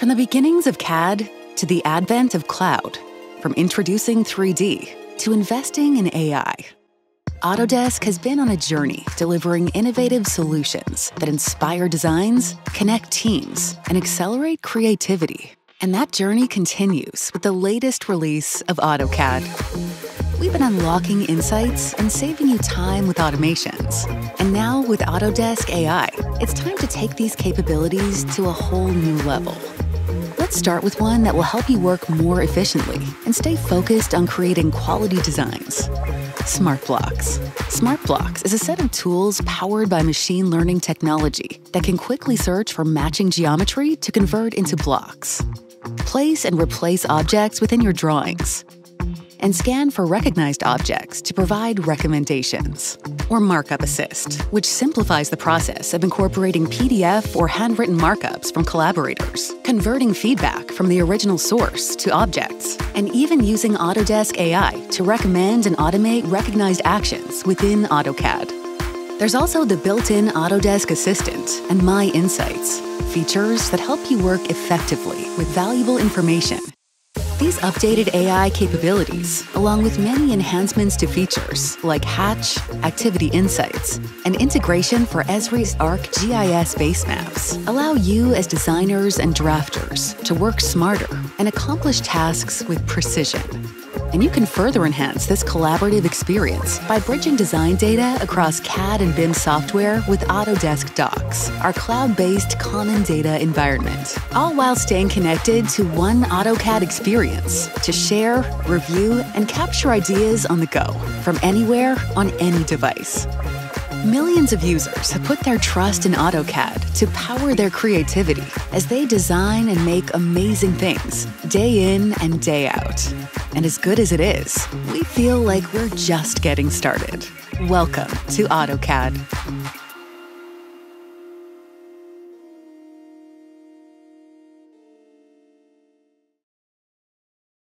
From the beginnings of CAD to the advent of cloud, from introducing 3D to investing in AI, Autodesk has been on a journey delivering innovative solutions that inspire designs, connect teams, and accelerate creativity. And that journey continues with the latest release of AutoCAD. We've been unlocking insights and saving you time with automations. And now with Autodesk AI, it's time to take these capabilities to a whole new level. Let's start with one that will help you work more efficiently and stay focused on creating quality designs. Smart Blocks. Smart Blocks is a set of tools powered by machine learning technology that can quickly search for matching geometry to convert into blocks. Place and replace objects within your drawings. And scan for recognized objects to provide recommendations. Or Markup Assist, which simplifies the process of incorporating PDF or handwritten markups from collaborators, converting feedback from the original source to objects, and even using Autodesk AI to recommend and automate recognized actions within AutoCAD. There's also the built-in Autodesk Assistant and My Insights, features that help you work effectively with valuable information. These updated AI capabilities, along with many enhancements to features like Hatch, Activity Insights, and integration for Esri's Arc GIS base maps, allow you as designers and drafters to work smarter and accomplish tasks with precision. And you can further enhance this collaborative experience by bridging design data across CAD and BIM software with Autodesk Docs, our cloud-based common data environment, all while staying connected to one AutoCAD experience to share, review, and capture ideas on the go from anywhere on any device. Millions of users have put their trust in AutoCAD to power their creativity as they design and make amazing things day in and day out. And as good as it is, we feel like we're just getting started. Welcome to AutoCAD.